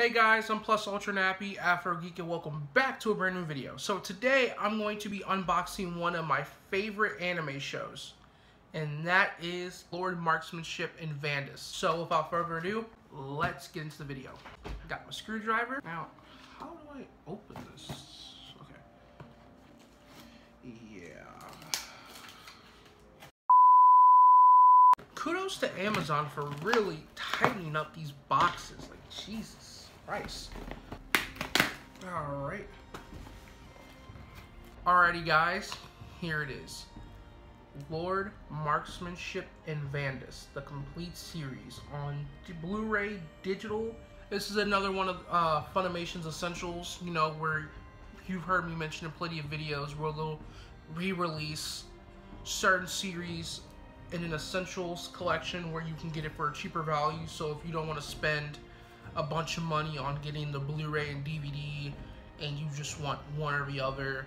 Hey guys, I'm Plus Ultra Nappy, AfroGeek, and welcome back to a brand new video. So today I'm going to be unboxing one of my favorite anime shows, and that is Lord Marksmanship and Vandish. So without further ado, let's get into the video. Got my screwdriver. Now, how do I open this? Okay. Yeah. Kudos to Amazon for really tightening up these boxes. Like, Jesus. Price. Alright. Alrighty guys, here it is. Lord Marksmanship and Vandish, the complete series on Blu-ray digital. This is another one of Funimation's Essentials, you know, where you've heard me mention in plenty of videos where they'll re-release certain series in an Essentials collection where you can get it for a cheaper value. So if you don't want to spend a bunch of money on getting the Blu-ray and DVD and you just want one or the other,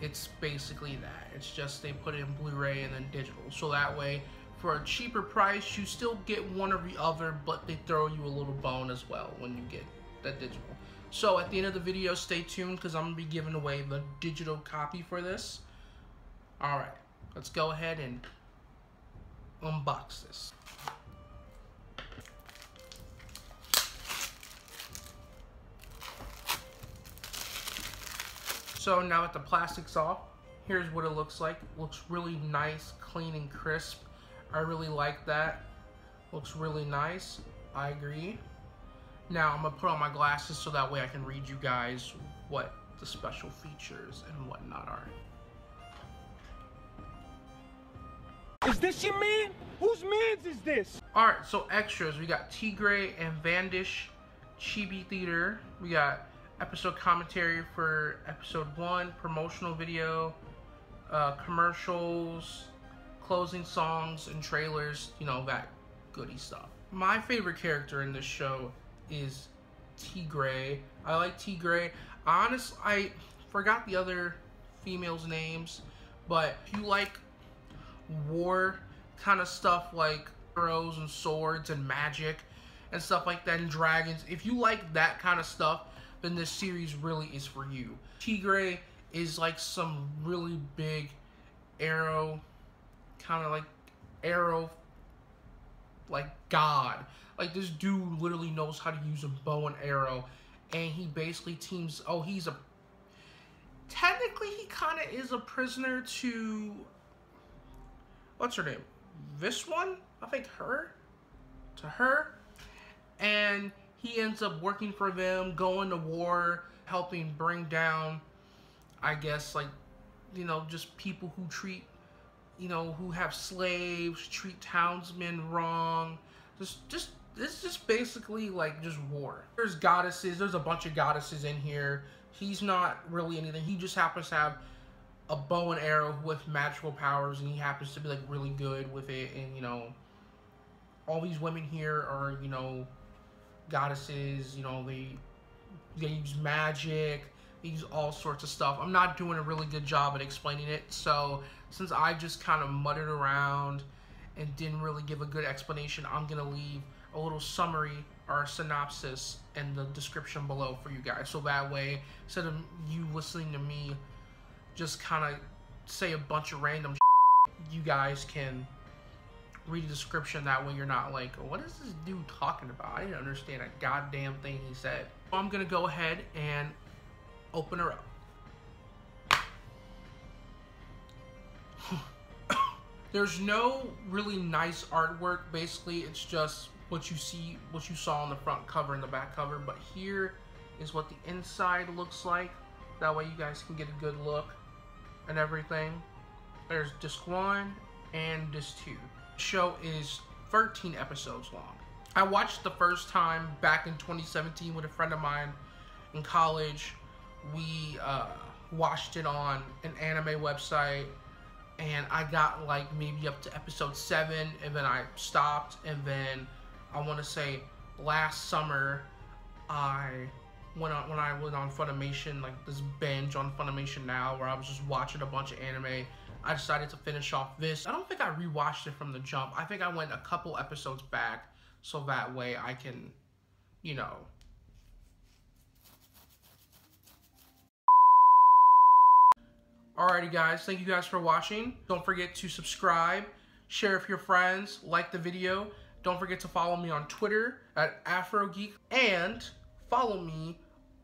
it's basically that. It's just they put it in Blu-ray and then digital, so that way for a cheaper price you still get one or the other, but they throw you a little bone as well when you get that digital. So at the end of the video, stay tuned because I'm gonna be giving away the digital copy for this. All right, let's go ahead and unbox this. So now that the plastic's off, here's what it looks like. Looks really nice, clean and crisp. I really like that. Looks really nice. I agree. Now I'm gonna put on my glasses so that way I can read you guys what the special features and whatnot are. Is this your man? Whose man's is this? All right, so extras. We got T Gray and Vandish Chibi Theater. We got episode commentary for episode 1, promotional video, commercials, closing songs, and trailers, you know, that goody stuff. My favorite character in this show is Tigre. I like Tigre. Honestly, I forgot the other females' names, but if you like war kind of stuff like arrows and swords and magic and stuff like that and dragons, if you like that kind of stuff, then this series really is for you. Tigre is like some really big arrow, kind of like arrow, like god. Like this dude literally knows how to use a bow and arrow, and he basically teams. Oh, he's a. Technically, he kind of is a prisoner to. What's her name? This one, I think her. To her, and he ends up working for them, going to war, helping bring down, I guess, like, you know, just people who treat, you know, who have slaves, treat townsmen wrong. Just, it's just basically like just war. There's goddesses. There's a bunch of goddesses in here. He's not really anything. He just happens to have a bow and arrow with magical powers, and he happens to be like really good with it. And, you know, all these women here are, you know, goddesses, you know, they use magic, they use all sorts of stuff. I'm not doing a really good job at explaining it, so since I just kind of muttered around and didn't really give a good explanation, I'm gonna leave a little summary or synopsis in the description below for you guys, so that way instead of you listening to me just kind of say a bunch of random shit, you guys can read the description. That way you're not like, what is this dude talking about? I didn't understand a goddamn thing he said. So I'm gonna go ahead and open her up. There's no really nice artwork. Basically, it's just what you see, what you saw on the front cover and the back cover. But here is what the inside looks like. That way you guys can get a good look and everything. There's disc 1 and disc 2. Show is 13 episodes long. I watched the first time back in 2017 with a friend of mine in college. We watched it on an anime website, and I got like maybe up to episode 7, and then I stopped, and then I want to say last summer I went on, when I was on Funimation, like this binge on Funimation Now where I was just watching a bunch of anime, I decided to finish off this. I don't think I rewatched it from the jump. I think I went a couple episodes back so that way I can, you know, Alrighty guys, thank you guys for watching. Don't forget to subscribe, share with your friends, like the video. Don't forget to follow me on Twitter at AfroGeek and follow me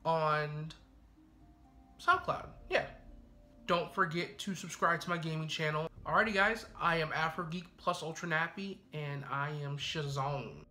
on SoundCloud. Yeah. Don't forget to subscribe to my gaming channel. Alrighty guys, I am AfroGeek Plus Ultra Nappy and I am Shazone.